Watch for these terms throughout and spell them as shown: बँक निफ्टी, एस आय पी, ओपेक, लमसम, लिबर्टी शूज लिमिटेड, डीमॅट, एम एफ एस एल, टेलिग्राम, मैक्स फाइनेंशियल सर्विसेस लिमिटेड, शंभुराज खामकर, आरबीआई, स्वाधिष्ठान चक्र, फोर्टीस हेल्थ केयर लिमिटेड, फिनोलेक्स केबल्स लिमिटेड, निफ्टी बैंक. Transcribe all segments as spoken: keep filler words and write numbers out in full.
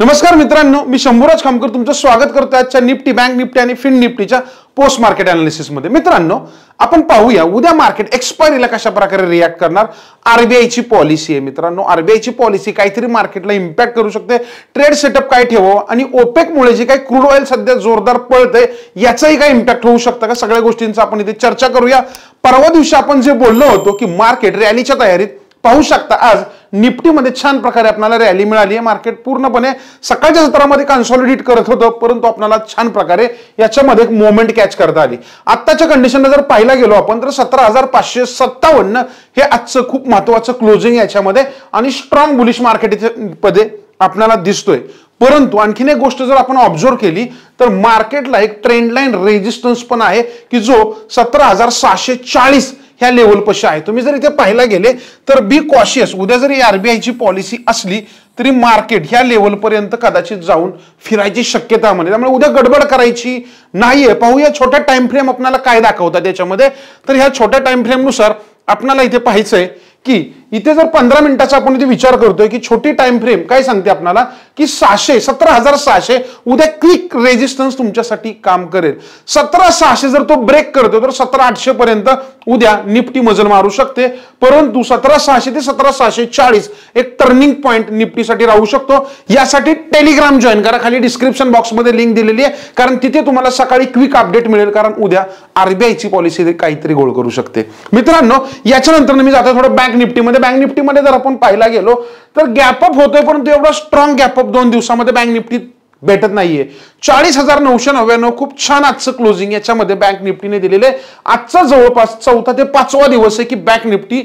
नमस्कार मित्रांनो, मी शंभुराज खामकर तुमचं स्वागत करतो आजच्या निफ्टी बैंक निफ्टी आणि फिन निफ्टीच्या पोस्ट मार्केट एनालिसिस मध्ये। मित्रांनो, आपण पाहूया उद्या मार्केट एक्सपायरीला कशा प्रकारे रिएक्ट करणार। आरबीआई ची पॉलिसी आहे मित्रांनो, आरबीआई ची पॉलिसी काहीतरी मार्केटला इम्पॅक्ट करू शकते। ट्रेड सेटअप काय ठेवावं आणि ओपेक मुळे जी काही क्रूड ऑइल सध्या जोरदार पळतंय याचाही काय इम्पॅक्ट होऊ शकता का, सगळ्या गोष्टींचा आपण इथे चर्चा करूया। परवा दिवशी आपण जे बोललो होतो की मार्केट रॅलीच्या तयारीत पाहू शकता, आज निफ्टी मध्ये छान प्रकारे आपल्याला रॅली मिळाली आहे। मार्केट पूर्णपणे सकाळच्या सत्रामध्ये कन्सॉलिडेट करत होतं, परंतु आपल्याला छान प्रकारे याच्यामध्ये एक मोमेंट कॅच करता आली। आताच्या कंडिशनला जर पाहायला गेलो आपण तर सतरा हजार पाचशे सत्तावन्न हे आजचं खूप महत्त्वाचं क्लोजिंग याच्यामध्ये आणि स्ट्रॉंग बुलिश मार्केट मध्ये आपल्याला दिसतोय। परंतु आणखीन एक गोष्ट जर आपण ऑब्झर्व केली तर मार्केटला एक ट्रेंड लाइन रेजिस्टन्स पण आहे की जो सतरा हजार सहाशे चाळीस ह्या लेवल पशी आहे। तुम्ही जर इथे पाहायला गेले तर बी कॉशियस, उद्या जरी आरबीआई ची पॉलिसी असली तरी मार्केट ह्या लेवल पर्यंत कदाचित जाऊन फिरायची शक्यता म्हणजे त्यामुळे उद्या गडबड करायची नाहीये। पाहूया छोटा टाइम फ्रेम आपल्याला काय दाखवतात त्याच्यामध्ये। तर ह्या छोट्या टाइम फ्रेम नुसार आपल्याला इथे पाहायचंय की इथे जर पंधरा मिनिटाचा आपण इथे विचार करतोय की छोटी टाइम फ्रेम काय सांगते आपल्याला की सहाशे सतरा हजार सहाशे उद्या क्विक रेजिस्टन्स तुमच्यासाठी काम करेल। सतरा सहाशे जर तो ब्रेक करतो तर सतरा आठशे पर्यंत उद्या निफ्टी मजल मारू शकते। परंतु सतरा सहाशे ते सतरा सहाशे चाळीस एक टर्निंग पॉइंट निफ्टीसाठी राहू शकतो। यासाठी टेलिग्राम जॉईन करा, खाली डिस्क्रिप्शन बॉक्समध्ये लिंक दिलेली आहे, कारण तिथे तुम्हाला सकाळी क्विक अपडेट मिळेल, कारण उद्या आरबीआयची पॉलिसी काहीतरी गोळ करू शकते। मित्रांनो, याच्यानंतर मी जातो थोडं बँक निफ्टी मध्ये। बँक निफ्टी मध्ये जर आपण पाहायला गेलो तर गॅप अप होतोय, परंतु एवढा स्ट्रॉंग गॅप अप दोन दिवसांमध्ये बँक निफ्टी भेटत नाहीये। चाळीस हजार नऊशे नव्याण्णव खूप छान आजचं क्लोजिंग याच्यामध्ये बँक निफ्टीने दिलेले। आजचा जवळपास चौथा ते पाचवा दिवस आहे की बँक निफ्टी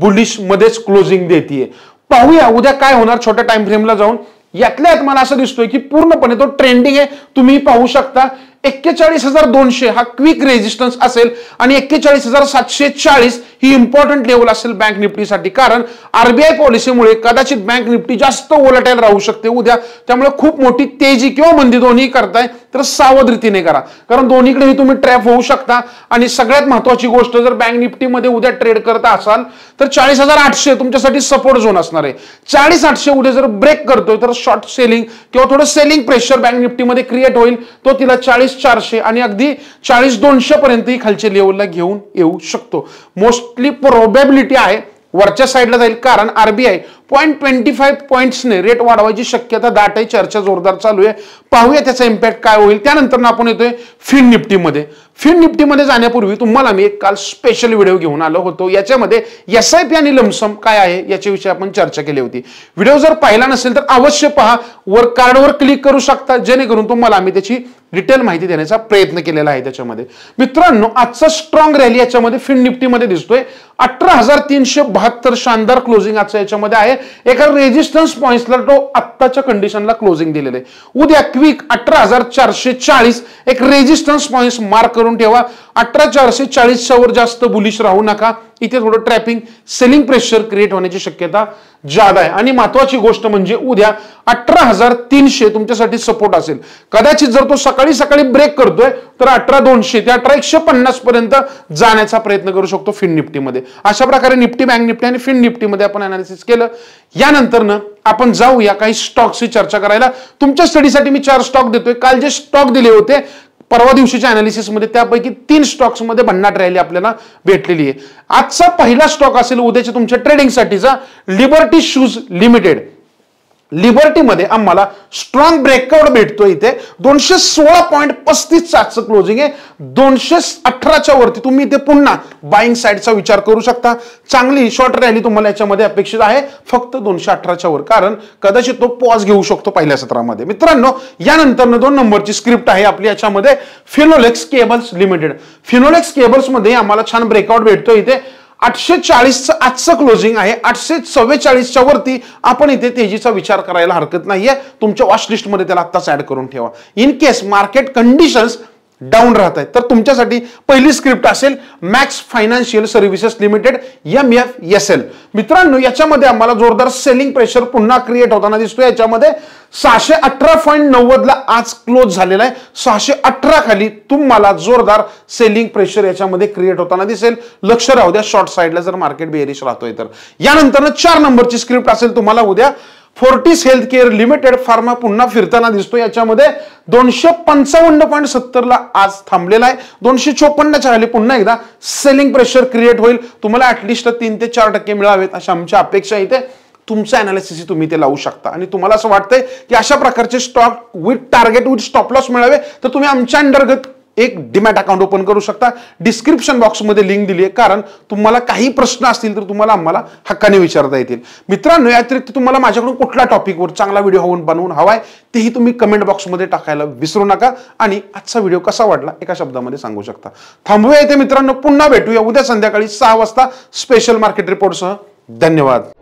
बुलिश मध्येच क्लोजिंग देतीये। पाहूया उद्या काय होणार छोट्या टाइम फ्रेमला जाऊन। यातल्यात मला असं दिसतोय की पूर्णपणे तो ट्रेंडिंग आहे, तुम्ही पाहू शकता। एक्केचाळीस हजार दोनशे हा क्विक रेजिस्टन्स असेल आणि एक्केचाळीस हजार सातशे चाळीस ही इम्पॉर्टंट लेवल असेल बँक निफ्टीसाठी, कारण आरबीआय पॉलिसीमुळे कदाचित बँक निफ्टी जास्त वोलेटाईल राहू शकते उद्या। त्यामुळे खूप मोठी तेजी किंवा मंदी दोन्ही करताय तर सावधरीतीने करा, कारण दोन्हीकडेही तुम्ही ट्रॅप होऊ शकता। आणि सगळ्यात महत्वाची गोष्ट, जर बँक निफ्टीमध्ये उद्या ट्रेड करत असाल तर चाळीस हजार आठशे तुमच्यासाठी सपोर्ट झोन असणार आहे। चाळीस आठशे उद्या जर ब्रेक करतोय तर शॉर्ट सेलिंग किंवा थोडं सेलिंग प्रेशर बँक निफ्टीमध्ये क्रिएट होईल, तो तिला चाळीस चारशे आणि अगदी चाळीस दोनशे पर्यंत ही खालच्या लेवलला घेऊन येऊ शकतो। मोस्टली प्रोबॅबिलिटी आहे वरच्या साइडला जाईल, कारण आरबीआय पॉइंट ट्वेंटी फाइव पॉइंट्सने रेट वाढवायची शक्यता दाट आहे। चर्चा जोरदार चालू आहे, पाहूया त्याचा इम्पॅक्ट काय होईल। त्यानंतर आपण येतोय फिन निफ्टीमध्ये। फिन निफ्टीमध्ये जाण्यापूर्वी तुम्हाला मी एक काल स्पेशल व्हिडिओ घेऊन आलो होतो, याच्यामध्ये एस आय पी आणि लमसम काय आहे याच्याविषयी आपण चर्चा केली होती। व्हिडिओ जर पाहिला नसेल तर अवश्य पहा, वर कार्डवर क्लिक करू शकता, जेणेकरून तुम्हाला आम्ही त्याची डिटेल माहिती देण्याचा प्रयत्न केलेला आहे त्याच्यामध्ये। मित्रांनो, आजचा स्ट्रॉंग रॅली याच्यामध्ये फिन निफ्टीमध्ये दिसतोय। अठरा हजार तीनशे बहात्तर शानदार क्लोजिंग आजचं याच्यामध्ये आहे। एका रेजिस्टन्स पॉइंट्सला तो आत्ताच्या कंडिशनला क्लोजिंग दिलेलं आहे। उद्या क्विक अठरा हजार चारशे चाळीस एक रेजिस्टन्स पॉइंट्स मार्क करून ठेवा। अठरा चारशे चाळीसच्या वर जास्त बुलिश राहू नका, इथे थोडं ट्रॅपिंग सेलिंग प्रेशर क्रिएट होण्याची शक्यता ज्यादा आहे। आणि महत्वाची गोष्ट म्हणजे उद्या अठरा हजार तीनशे तुमच्यासाठी सपोर्ट असेल, कदाचित जर तो सकाळी सकाळी ब्रेक करतोय तर अठरा दोनशे ते अठरा एकशे पन्नास पर्यंत जाण्याचा प्रयत्न करू शकतो फिन निफ्टीमध्ये। अशा प्रकारे निफ्टी बँक निफ्टी आणि फिन निफ्टीमध्ये आपण अनालिसिस केलं। यानंतर न आपण जाऊया काही स्टॉक्सची चर्चा करायला। तुमच्या स्टडीसाठी मी चार स्टॉक देतोय, काल जे स्टॉक दिले होते परवा दिवशीच्या अनालिसिसमध्ये त्यापैकी तीन स्टॉक्समध्ये भन्नाट रॅली आपल्याला भेटलेली आहे। आजचा पहिला स्टॉक असेल उद्याच्या तुमच्या ट्रेडिंगसाठीचा लिबर्टी शूज लिमिटेड। लिबर्टीमध्ये आम्हाला स्ट्रॉंग ब्रेकआउट भेटतोय, इथे दोनशे सोळा पॉईंट पस्तीस सातचं क्लोजिंग आहे। दोनशे अठराच्या वरती तुम्ही इथे पुन्हा बाईंग साईडचा विचार करू शकता, चांगली शॉर्ट रॅली तुम्हाला याच्यामध्ये अपेक्षित आहे फक्त दोनशे अठराच्या वर, कारण कदाचित तो पॉज घेऊ शकतो पहिल्या सत्रामध्ये। मित्रांनो, यानंतर दोन नंबरची स्क्रिप्ट आहे आपली याच्यामध्ये फिनोलेक्स केबल्स लिमिटेड। फिनोलेक्स केबल्समध्ये आम्हाला छान ब्रेकआउट भेटतोय, इथे आठशे चाळीसचं आजचं क्लोजिंग आहे। आठशे चव्वेचाळीसच्या वरती आपण इथे तेजीचा विचार करायला हरकत नाहीये, तुमच्या वॉचलिस्टमध्ये त्याला आत्ताच ऍड करून ठेवा। In case market conditions down राहत आहेत तर तुमच्यासाठी पहिली स्क्रिप्ट असेल मैक्स फाइनेंशियल सर्विसेस लिमिटेड एम एफ एस एल। मित्रांनो, याच्यामध्ये आम्हाला जोरदार सेलिंग प्रेशर पुन्हा क्रिएट होताना दिसतोय। याच्यामध्ये सहाशे अठरा पॉईंट नव्वदला आज क्लोज झालेला आहे। सहाशे अठरा खाली तुम्हाला जोरदार सेलिंग प्रेशर याच्यामध्ये क्रिएट होताना दिसेल, लक्ष राहू द्या शॉर्ट साईडला जर मार्केट बेरिश राहतोय तर। यानंतर चार नंबरची स्क्रिप्ट असेल तुम्हाला उद्या फोर्टीस हेल्थ केयर लिमिटेड pharma पुन्हा फिरताना दिसतो। याच्यामध्ये दोनशे पंचावन्न पॉईंट सत्तरला आज थांबलेला आहे। दोनशे चोपन्नच्या खाली पुन्हा एकदा सेलिंग प्रेशर क्रिएट होईल। तुम्हाला ऍटलिस्ट तीन ते चार टक्के मिळावेत अशा आमच्या अपेक्षा इथे। तुमचा एनालिसिस तुम्ही ते लावू शकता आणि तुम्हाला असं वाटतंय की अशा प्रकारचे stock with target with stop loss मिळावे तर तुम्ही आमच्या अंतर्गत एक डीमॅट अकाउंट ओपन करू शकता। डिस्क्रिप्शन बॉक्स मध्ये लिंक दिली आहे, कारण तुम्हाला काही प्रश्न असतील तर तुम्हाला आम्हाला हक्काने विचारता येतील। मित्रांनो, या अतिरिक्त तुम्हाला माझ्याकडून कुठला टॉपिकवर चांगला व्हिडिओ होऊन बनवून हवाय तेही तुम्ही कमेंट बॉक्स मध्ये टाकायला विसरू नका। आणि आजचा व्हिडिओ कसा वाटला एका शब्दामध्ये सांगू शकता। थांबूया इथे मित्रांनो, पुन्हा भेटूया उद्या संध्याकाळी सहा वाजता स्पेशल मार्केट रिपोर्टसह। धन्यवाद।